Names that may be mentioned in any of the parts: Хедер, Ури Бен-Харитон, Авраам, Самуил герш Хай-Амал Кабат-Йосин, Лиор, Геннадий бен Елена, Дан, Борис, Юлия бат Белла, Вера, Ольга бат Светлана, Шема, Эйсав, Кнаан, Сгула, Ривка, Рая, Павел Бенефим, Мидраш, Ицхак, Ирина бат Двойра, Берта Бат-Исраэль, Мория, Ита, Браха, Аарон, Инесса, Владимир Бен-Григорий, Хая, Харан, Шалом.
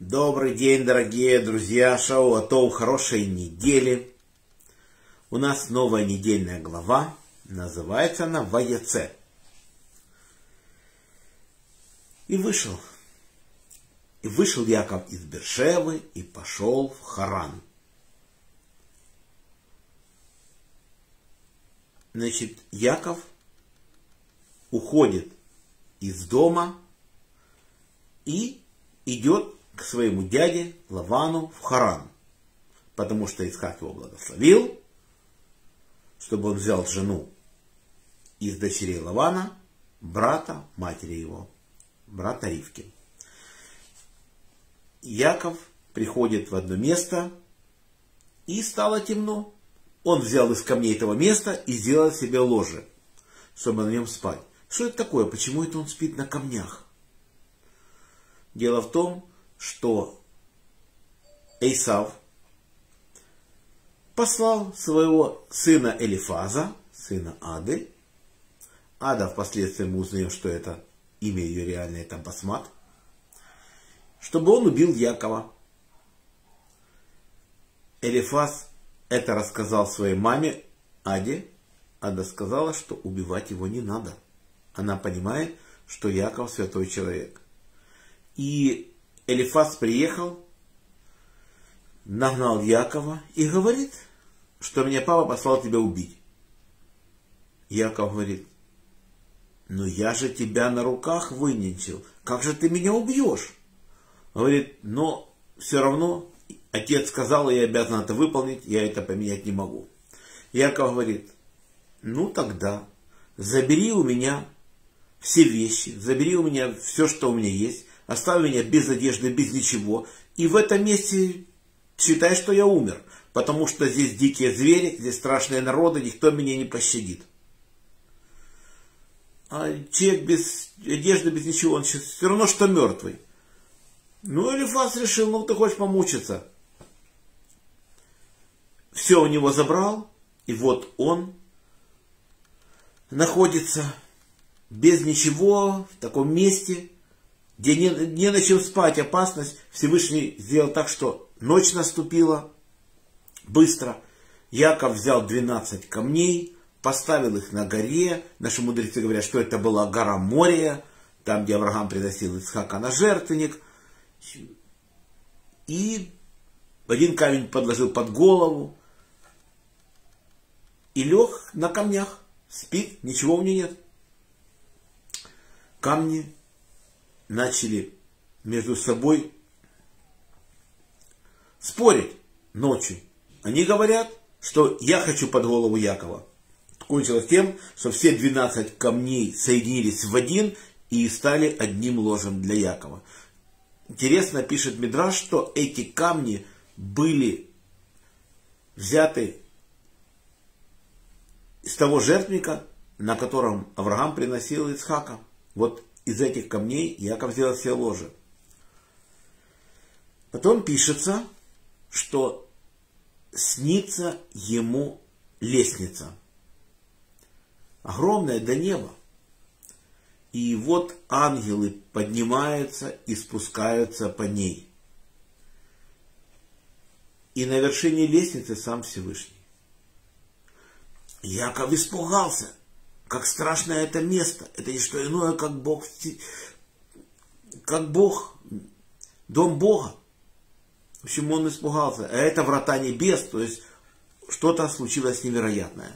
Добрый день, дорогие друзья, шоу АТОУ, хорошей недели. У нас новая недельная глава, называется она «Вояц». И вышел Яков из Бершевы и пошел в Харан. Значит, Яков уходит из дома и идет к своему дяде Лавану в Харан, потому что Ицхак его благословил, чтобы он взял жену из дочерей Лавана, брата матери его, брата Ривки. Яков приходит в одно место, и стало темно. Он взял из камней этого места и сделал себе ложе, чтобы на нем спать. Что это такое? Почему это он спит на камнях? Дело в том, что Эйсав послал своего сына Элифаза, сына Ады. Ада, впоследствии мы узнаем, что это имя ее реальное, это Басмат, чтобы он убил Якова. Элифаз это рассказал своей маме Аде. Ада сказала, что убивать его не надо. Она понимает, что Яков святой человек. И Элифаз приехал, нагнал Якова и говорит, что мне папа послал тебя убить. Яков говорит: но я же тебя на руках выненчил, как же ты меня убьешь? Говорит: но все равно отец сказал, я обязан это выполнить, я это поменять не могу. Яков говорит: ну тогда забери у меня все вещи, забери у меня все, что у меня есть, оставь меня без одежды, без ничего. И в этом месте считай, что я умер. Потому что здесь дикие звери, здесь страшные народы, никто меня не пощадит. А человек без одежды, без ничего, он все равно, что мертвый. Ну, Элифаз решил, ну ты хочешь помучиться. Все у него забрал, и вот он находится без ничего в таком месте, где не на чем спать, опасность. Всевышний сделал так, что ночь наступила быстро. Яков взял 12 камней, поставил их на горе. Наши мудрецы говорят, что это была гора Мория, там, где Авраам приносил Ицхака на жертвенник. И один камень подложил под голову и лег на камнях. Спит, ничего у него нет. Камни начали между собой спорить ночью. Они говорят, что я хочу под голову Якова. Кончилось тем, что все 12 камней соединились в один и стали одним ложем для Якова. Интересно, пишет Мидраш, что эти камни были взяты из того жертвенника, на котором Авраам приносил Ицхака. Вот из этих камней Яков сделал все ложе. Потом пишется, что снится ему лестница, огромная до неба. И вот ангелы поднимаются и спускаются по ней. И на вершине лестницы сам Всевышний. Яков испугался. Как страшно это место. Это не что иное, как Бог. Как Бог. Дом Бога. В общем, он испугался. А это врата небес. То есть, что-то случилось невероятное.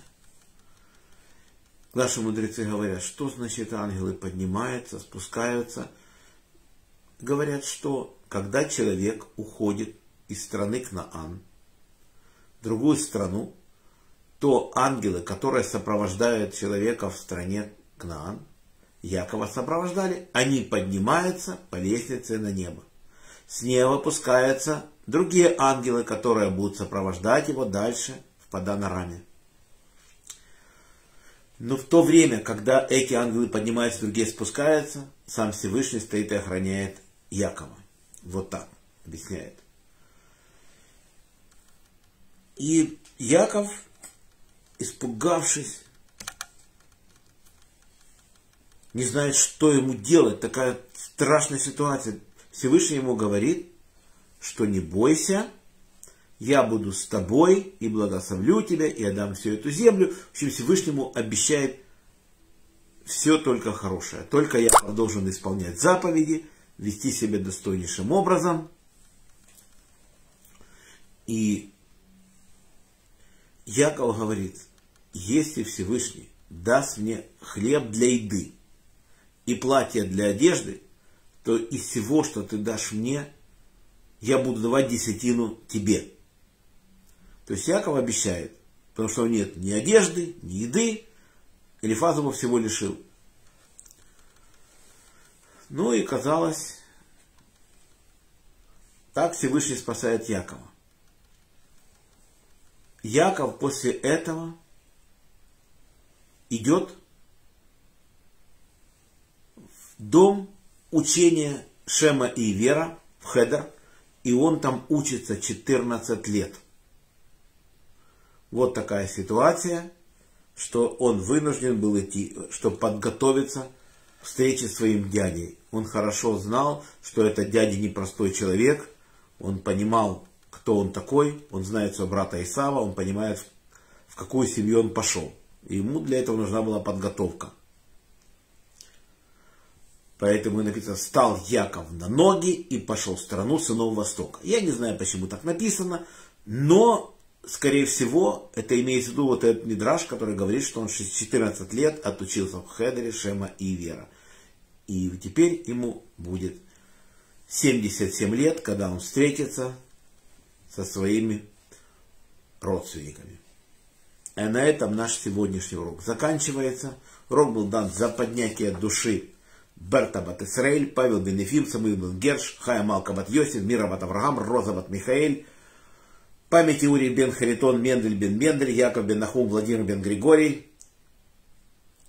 Наши мудрецы говорят, что значит ангелы поднимаются, спускаются. Говорят, что когда человек уходит из страны Кнаан в другую страну, то ангелы, которые сопровождают человека в стране Кнаан, Якова сопровождали, они поднимаются по лестнице на небо. С неба опускаются другие ангелы, которые будут сопровождать его дальше в Падан-Араме. Но в то время, когда эти ангелы поднимаются, другие спускаются, сам Всевышний стоит и охраняет Якова. Вот так объясняет. И Яков, испугавшись, не знает, что ему делать. Такая страшная ситуация. Всевышний ему говорит, что не бойся, я буду с тобой и благословлю тебя, и отдам всю эту землю. В общем, Всевышнему обещает все только хорошее. Только я должен исполнять заповеди, вести себя достойнейшим образом. И Яков говорит, если Всевышний даст мне хлеб для еды и платье для одежды, то из всего, что ты дашь мне, я буду давать десятину тебе. То есть Яков обещает, потому что нет ни одежды, ни еды, Элифаз его всего лишил. Ну и казалось, так Всевышний спасает Якова. Яков после этого идет в дом учения Шема и Вера в Хедер, и он там учится 14 лет. Вот такая ситуация, что он вынужден был идти, чтобы подготовиться к встрече с своим дядей. Он хорошо знал, что этот дядя непростой человек, он понимал, кто он такой, он знает своего брата Исава, он понимает, в какую семью он пошел. И ему для этого нужна была подготовка. Поэтому написано, встал Яков на ноги и пошел в страну сынов Востока. Я не знаю, почему так написано, но, скорее всего, это имеется в виду вот этот Мидраш, который говорит, что он 14 лет отучился в Хедере, Шема и Вера. И теперь ему будет 77 лет, когда он встретится со своими родственниками. И на этом наш сегодняшний урок заканчивается. Урок был дан за поднятие души Берта Бат-Исраэль, Павел Бенефим, Самуил герш Хай-Амал Кабат-Йосин, Мира, Роза Бат-Михаэль, памяти Ури Бен-Харитон, Мендель Бен-Мендель, Яков Бен-Нахум, Владимир Бен-Григорий,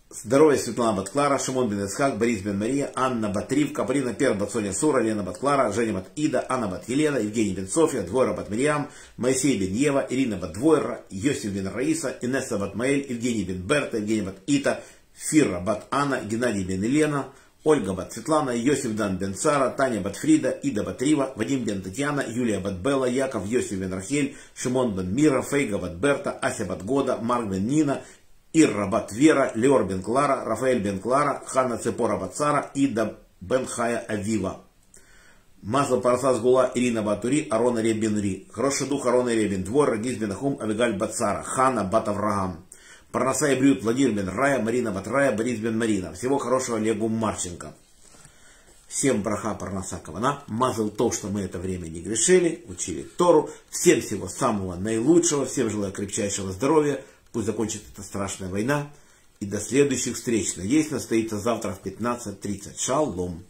здоровье Светлана бат Клара, Шимон бен Ицхак, Борис бен Мория, Анна бат Ривка, Прина Пер бат Соня Сура, Лена бат Клара, Женя бат Ида, Анна бат Елена, Евгений бен София, Двойра бат Мириам, Моисей бен Ева, Ирина бат Двойра, Йосиф бен Раиса, Инесса бат Маэль, Евгений бен Берта, Евгений бат Ита, Фира бат Анна, Геннадий бен Елена, Ольга бат Светлана, Йосиф дан бен Сара, Таня бат Фрида, Ида бат Рива, Вадим бен Татьяна, Юлия бат Белла, Яков, Йосиф бен Рахель, Шимон бен Мира, Фейга бат Берта, Ася бат Года, Марк бен Нина, Ирра бат Вера, Леор бен Клара, Рафаэль бен Клара, Ханна Цепора бат Сара, Ида бен Хая Авива. Мазла Параса Сгула, Ирина Батури, Арона Ребенри. Хороший дух Арона Ребен Двор, Радис бен Ахум, Авигаль бат Сара, Хана бат Авраам. Парнаса и Брюд, Владимир бен Рая, Марина бат Рая, Борис бен Марина. Всего хорошего Олегу Марченко. Всем браха Парнаса Кавана. Мазал то, что мы это время не грешили, учили Тору. Всем всего самого наилучшего. Всем желаю крепчайшего здоровья. Пусть закончится эта страшная война. И до следующих встреч. Надеюсь, настоится завтра в 15:30. Шалом.